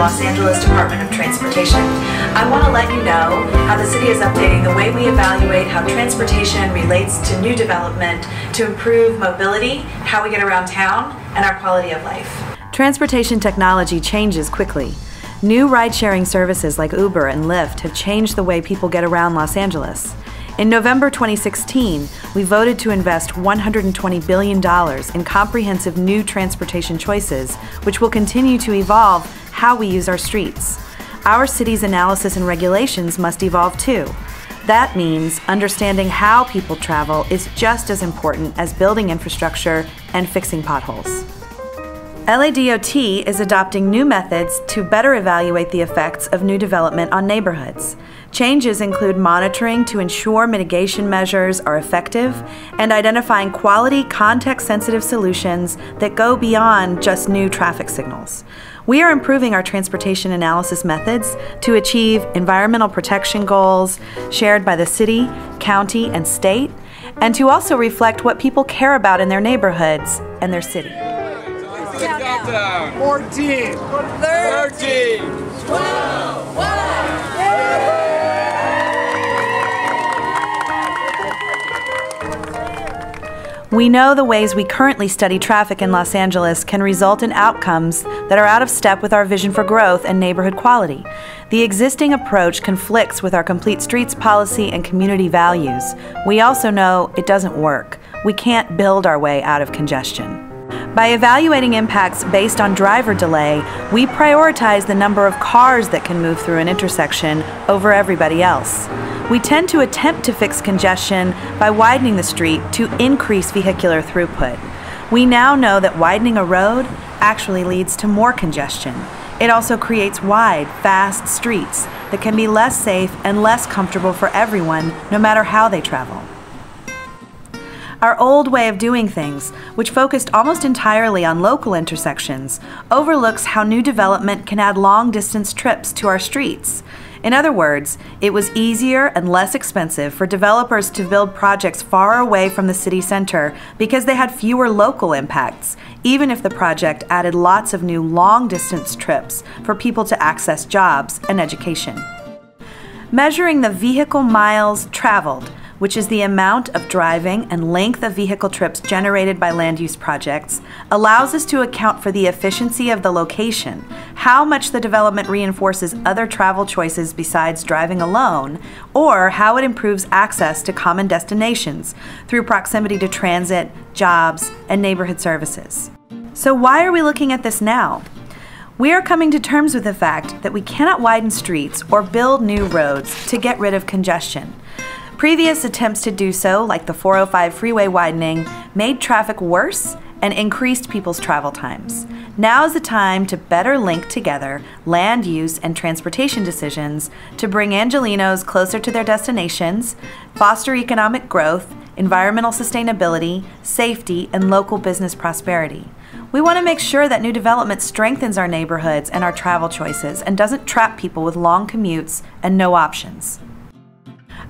Los Angeles Department of Transportation. I want to let you know how the city is updating the way we evaluate how transportation relates to new development to improve mobility, how we get around town, and our quality of life. Transportation technology changes quickly. New ride-sharing services like Uber and Lyft have changed the way people get around Los Angeles. In November 2016, we voted to invest $120 billion in comprehensive new transportation choices, which will continue to evolve how we use our streets. Our city's analysis and regulations must evolve too. That means understanding how people travel is just as important as building infrastructure and fixing potholes. LADOT is adopting new methods to better evaluate the effects of new development on neighborhoods. Changes include monitoring to ensure mitigation measures are effective and identifying quality, context-sensitive solutions that go beyond just new traffic signals. We are improving our transportation analysis methods to achieve environmental protection goals shared by the city, county, and state, and to also reflect what people care about in their neighborhoods and their city. Countdown. 14, 13, 12, 1. We know the ways we currently study traffic in Los Angeles can result in outcomes that are out of step with our vision for growth and neighborhood quality. The existing approach conflicts with our Complete Streets policy and community values. We also know it doesn't work. We can't build our way out of congestion. By evaluating impacts based on driver delay, we prioritize the number of cars that can move through an intersection over everybody else. We tend to attempt to fix congestion by widening the street to increase vehicular throughput. We now know that widening a road actually leads to more congestion. It also creates wide, fast streets that can be less safe and less comfortable for everyone, no matter how they travel. Our old way of doing things, which focused almost entirely on local intersections, overlooks how new development can add long-distance trips to our streets. In other words, it was easier and less expensive for developers to build projects far away from the city center because they had fewer local impacts, even if the project added lots of new long-distance trips for people to access jobs and education. Measuring the vehicle miles traveled, which is the amount of driving and length of vehicle trips generated by land use projects, allows us to account for the efficiency of the location, how much the development reinforces other travel choices besides driving alone, or how it improves access to common destinations through proximity to transit, jobs, and neighborhood services. So why are we looking at this now? We are coming to terms with the fact that we cannot widen streets or build new roads to get rid of congestion. Previous attempts to do so, like the 405 freeway widening, made traffic worse and increased people's travel times. Now is the time to better link together land use and transportation decisions to bring Angelinos closer to their destinations, foster economic growth, environmental sustainability, safety, and local business prosperity. We want to make sure that new development strengthens our neighborhoods and our travel choices and doesn't trap people with long commutes and no options.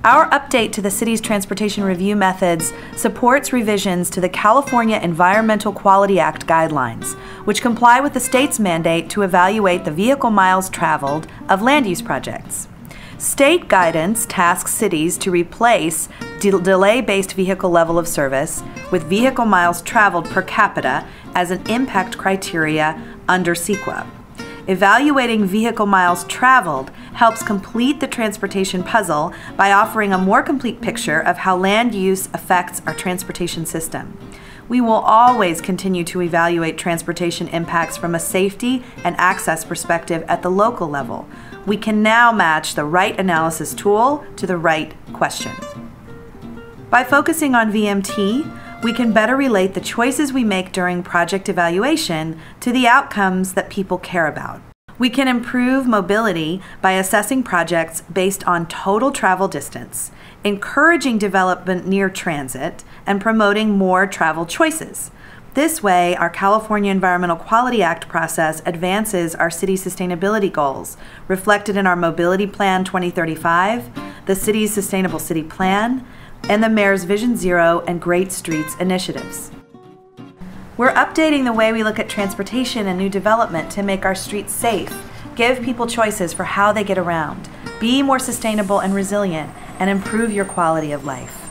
Our update to the city's transportation review methods supports revisions to the California Environmental Quality Act guidelines, which comply with the state's mandate to evaluate the vehicle miles traveled of land use projects. State guidance tasks cities to replace delay-based vehicle level of service with vehicle miles traveled per capita as an impact criteria under CEQA. Evaluating vehicle miles traveled helps complete the transportation puzzle by offering a more complete picture of how land use affects our transportation system. We will always continue to evaluate transportation impacts from a safety and access perspective at the local level. We can now match the right analysis tool to the right question. By focusing on VMT, we can better relate the choices we make during project evaluation to the outcomes that people care about. We can improve mobility by assessing projects based on total travel distance, encouraging development near transit, and promoting more travel choices. This way, our California Environmental Quality Act process advances our city sustainability goals, reflected in our Mobility Plan 2035, the city's Sustainable City Plan, and the Mayor's Vision Zero and Great Streets initiatives. We're updating the way we look at transportation and new development to make our streets safe, Give people choices for how they get around. Be more sustainable and resilient, and improve your quality of life.